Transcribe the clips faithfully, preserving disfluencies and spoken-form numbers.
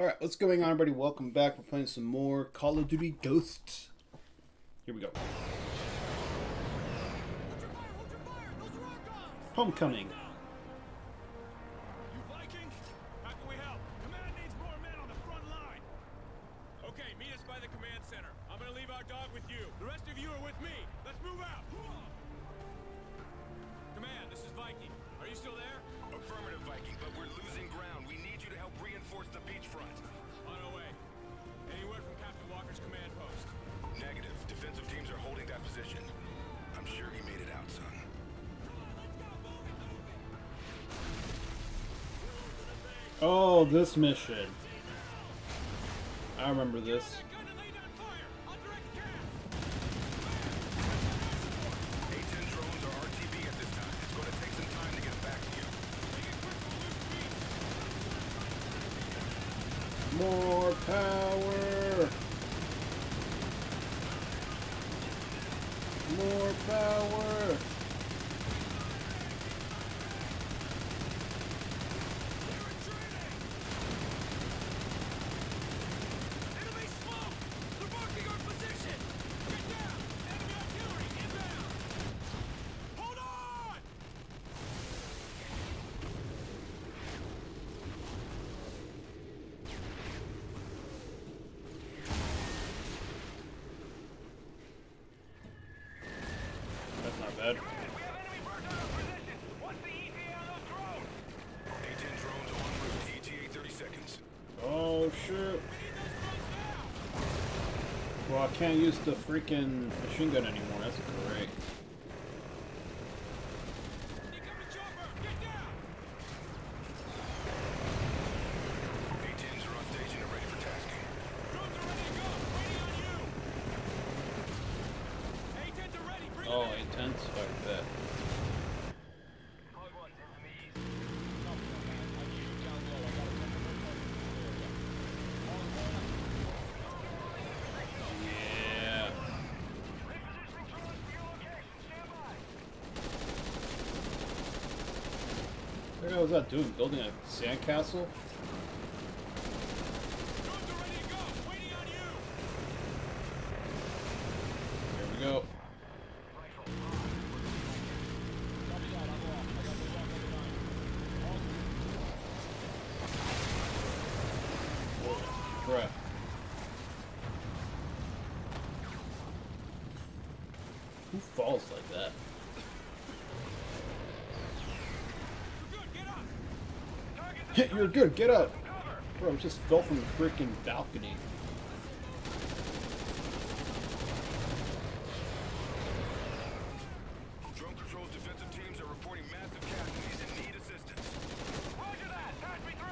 Alright, what's going on, everybody? Welcome back. We're playing some more Call of Duty Ghosts. Here we go. Hold your fire, hold your fire. Those are our guns. Homecoming. You Viking? How can we help? Command needs more men on the front line. Okay, meet us by the command center. I'm gonna leave our dog with you. The rest of you are with me. Let's move out. Command, this is Viking. Are you still there? Affirmative, Viking, but we're losing ground. We need you to help reinforce the beachfront. On our way. Any word from Captain Walker's command post? Negative. Defensive teams are holding that position. I'm sure he made it out, son. Come on, let's go. Move it, move it. Oh, this mission. I remember this. More power! More power! Bad. We have enemy birds on our position. What's the E T A on those drones? A ten drones on route. E T A thirty seconds. Oh shit. Well, I can't use the freaking machine gun anymore. That's great. Oh, intense like that. Yeah. What the hell was that doing? Building a sandcastle? Here we go. Crap. Who falls like that? You're good, get up. Target You're good, get up! Bro, I just fell from the freaking balcony. Drone Control's defensive teams are reporting massive casualties and need assistance. Roger that! Pass me through!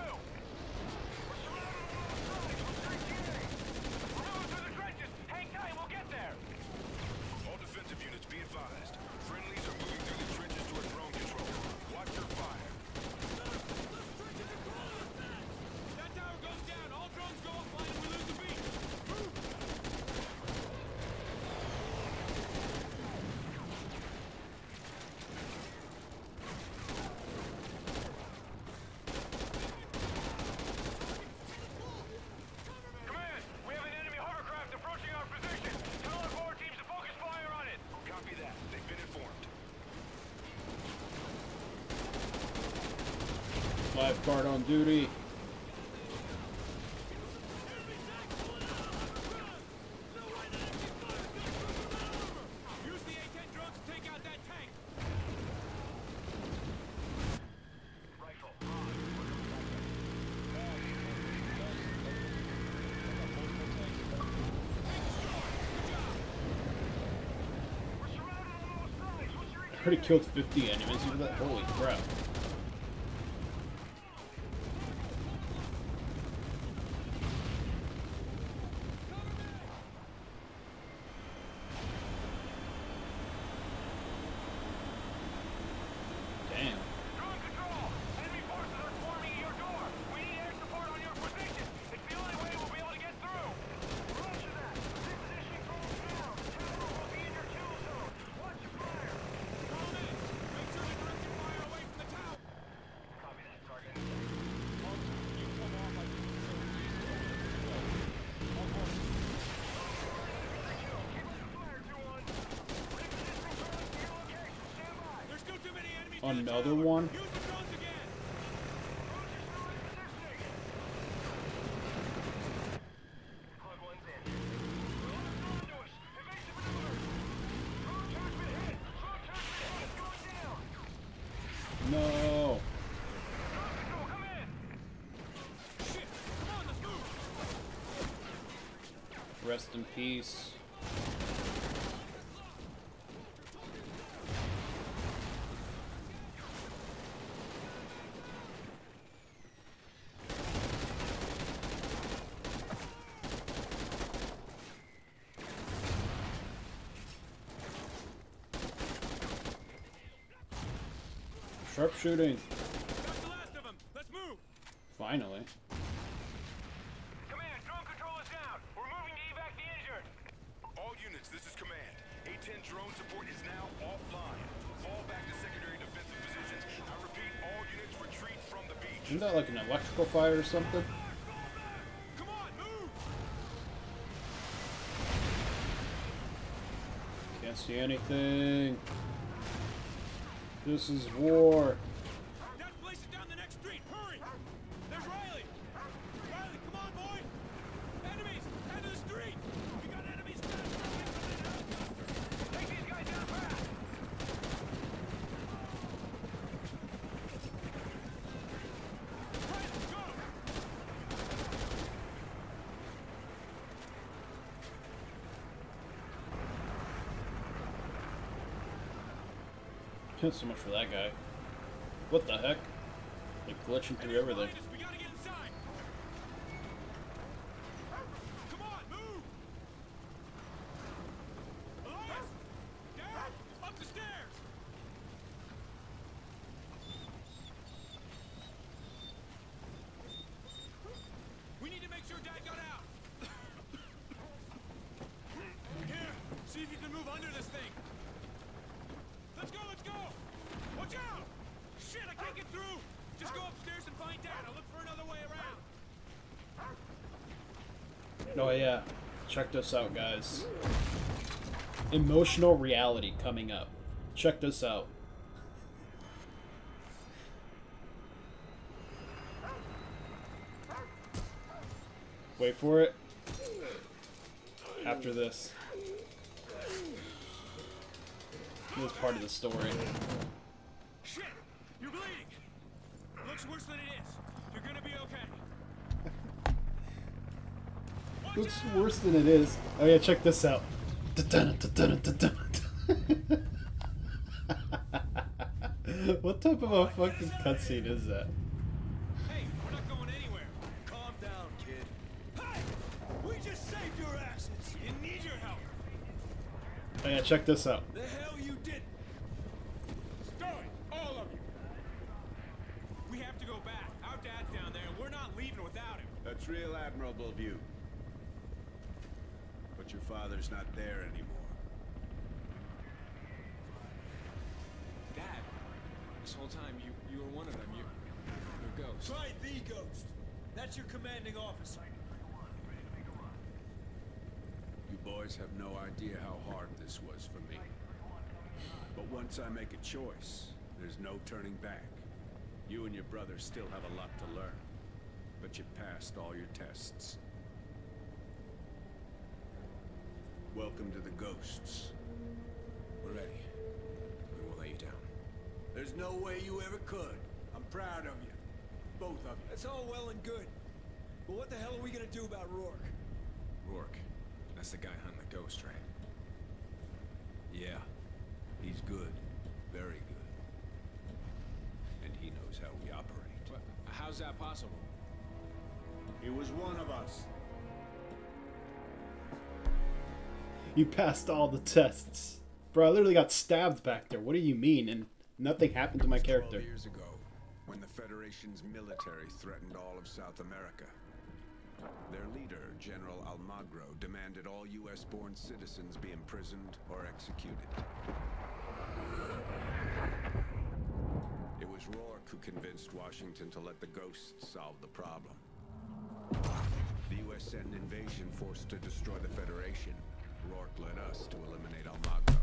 Lifeguard on duty. Use the A ten drones to take out that tank. Rifle. I already killed fifty enemies with that. Holy crap. another one. No. Rest in peace. Sharpshooting. That's the last of them. Let's move. Finally. Command, drone control is down. We're moving to evac the injured. All units, this is command. A ten drone support is now offline. Fall back to secondary defensive positions. I repeat, all units retreat from the beach. Isn't that like an electrical fire or something? Come on, move. Can't see anything. This is war. That place is down the next street. Hurry! There's Riley. Riley, come on, boy. Enemies, end of the street. We got enemies down the. Take these guys down fast. Riley, go. So much for that guy. What the heck? Like glitching through everything. We gotta get inside. Come on, move. Elias, Dad, up the stairs. We need to make sure Dad got out. Here, see if you can move under this thing. Let's go, let's go! Watch out! Shit, I can't get through! Just go upstairs and find Dad. I'll look for another way around. Oh yeah, check this out, guys. Emotional reality coming up. Check this out. Wait for it. After this. This part of the story. Shit! You're bleeding! Looks worse than it is. You're gonna be okay. Looks worse than it is. Oh yeah, check this out. What type of a fucking cutscene is that? Hey, we're not going anywhere. Calm down, kid. Hey! We just saved your asses. You need your help. Oh yeah, check this out. The hell you did! Stow it, all of you! We have to go back. Our Dad's down there, and we're not leaving without him. That's real admirable of you. But your father's not there anymore. Dad, this whole time you you were one of them. You, you're a ghost. Right, the ghost. That's your commanding officer. You boys have no idea how hard this was for me. But once I make a choice, there's no turning back. You and your brother still have a lot to learn. But you passed all your tests. Welcome to the Ghosts. We're ready. We won't let you down. There's no way you ever could. I'm proud of you. Both of you. That's all well and good. But what the hell are we gonna do about Rourke? Rourke. That's the guy hunting the ghost, right? Yeah, he's good, very good, and he knows how we operate. But how's that possible? He was one of us. You passed all the tests, bro. I literally got stabbed back there. What do you mean? And nothing happened to my character. Twelve years ago, when the Federation's military threatened all of South America. Their leader, General Almagro, demanded all U S born citizens be imprisoned or executed. It was Rourke who convinced Washington to let the Ghosts solve the problem. The U S sent an invasion force to destroy the Federation. Rourke led us to eliminate Almagro.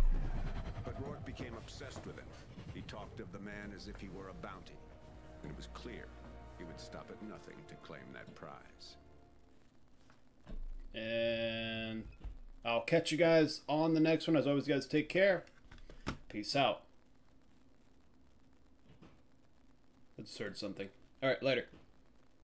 But But Rourke became obsessed with him. He talked of the man as if he were a bounty. And it was clear he would stop at nothing to claim that prize. And I'll catch you guys on the next one. As always, guys, take care. Peace out. Let's search something. All right, later.